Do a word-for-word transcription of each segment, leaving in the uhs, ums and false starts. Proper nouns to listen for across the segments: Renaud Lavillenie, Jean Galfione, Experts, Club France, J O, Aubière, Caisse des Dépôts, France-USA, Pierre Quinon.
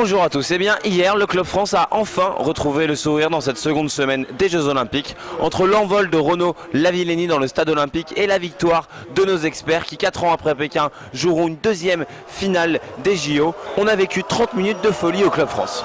Bonjour à tous. Et eh bien hier, le Club France a enfin retrouvé le sourire dans cette seconde semaine des Jeux Olympiques, entre l'envol de Renaud Lavillenie dans le stade olympique et la victoire de nos experts qui, quatre ans après Pékin, joueront une deuxième finale des J O. On a vécu trente minutes de folie au Club France.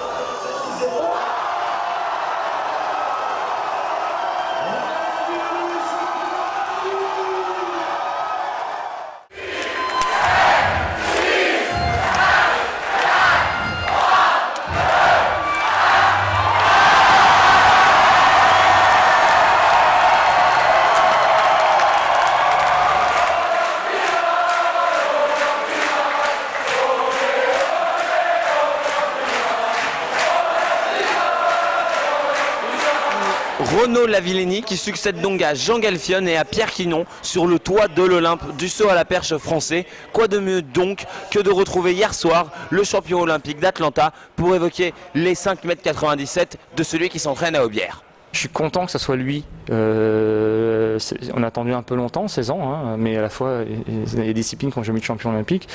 Renaud Lavillenie qui succède donc à Jean Galfione et à Pierre Quinon sur le toit de l'Olympe du saut à la perche français. Quoi de mieux donc que de retrouver hier soir le champion olympique d'Atlanta pour évoquer les cinq mètres quatre-vingt-dix-sept de celui qui s'entraîne à Aubière. Je suis content que ce soit lui. Euh, on a attendu un peu longtemps, seize ans, hein, mais à la fois et, et, les disciplines qui ont jamais eu de champion olympique.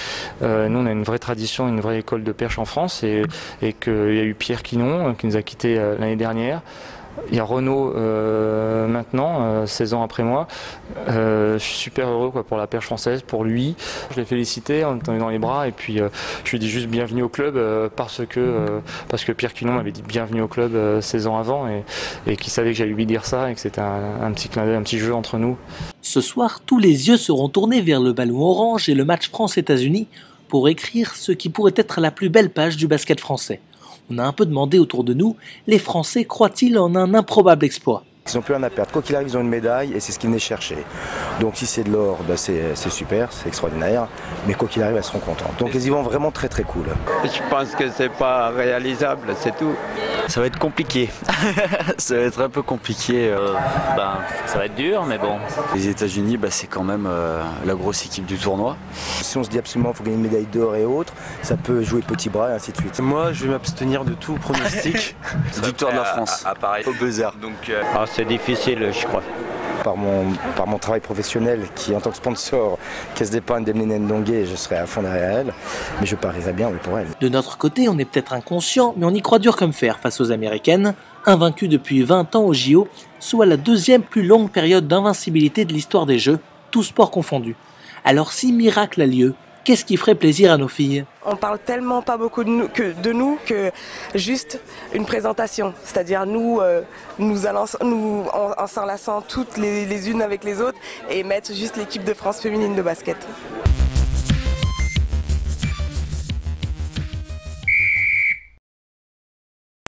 Euh, nous, on a une vraie tradition, une vraie école de perche en France, et, et qu'il y a eu Pierre Quinon qui nous a quittés l'année dernière. Il y a Renaud euh, maintenant, euh, seize ans après moi. Euh, je suis super heureux quoi, pour la perche française, pour lui. Je l'ai félicité, on est tombé dans les bras et puis euh, je lui ai dit juste bienvenue au club euh, parce, que, euh, parce que Pierre Quinon m'avait dit bienvenue au club euh, seize ans avant et, et qu'il savait que j'allais lui dire ça et que c'était un, un petit clin d'œil, un petit jeu entre nous. Ce soir, tous les yeux seront tournés vers le ballon orange et le match France-États-Unis pour écrire ce qui pourrait être la plus belle page du basket français. On a un peu demandé autour de nous, les Français croient-ils en un improbable exploit? Ils n'ont plus rien à perdre. Quoi qu'il arrive, ils ont une médaille et c'est ce qu'ils venaient chercher. Donc si c'est de l'or, ben c'est super, c'est extraordinaire. Mais quoi qu'il arrive, elles seront contentes. Donc ils y vont vraiment très très cool. Je pense que c'est pas réalisable, c'est tout. Ça va être compliqué. Ça va être un peu compliqué. Euh, ben, ça va être dur, mais bon. Les États-Unis, ben, c'est quand même euh, la grosse équipe du tournoi. Si on se dit absolument qu'il faut gagner une médaille d'or et autres, ça peut jouer petit bras et ainsi de suite. Moi, je vais m'abstenir de tout pronostic. Victoire de la France. À, à Paris. Au buzzer. Donc, euh... ah, c'est difficile, je crois. Par mon, par mon travail professionnel, qui en tant que sponsor, Caisse des Dépôts, je serai à fond derrière elle, mais je parierais bien oui, pour elle. De notre côté, on est peut-être inconscient, mais on y croit dur comme fer face aux Américaines, invaincues depuis vingt ans aux J O, soit la deuxième plus longue période d'invincibilité de l'histoire des Jeux, tous sports confondus. Alors si miracle a lieu, qu'est-ce qui ferait plaisir à nos filles? On parle tellement pas beaucoup de nous que, de nous, que juste une présentation. C'est-à-dire nous, euh, nous, allons, nous en, en s'enlaçant toutes les, les unes avec les autres et mettre juste l'équipe de France féminine de basket.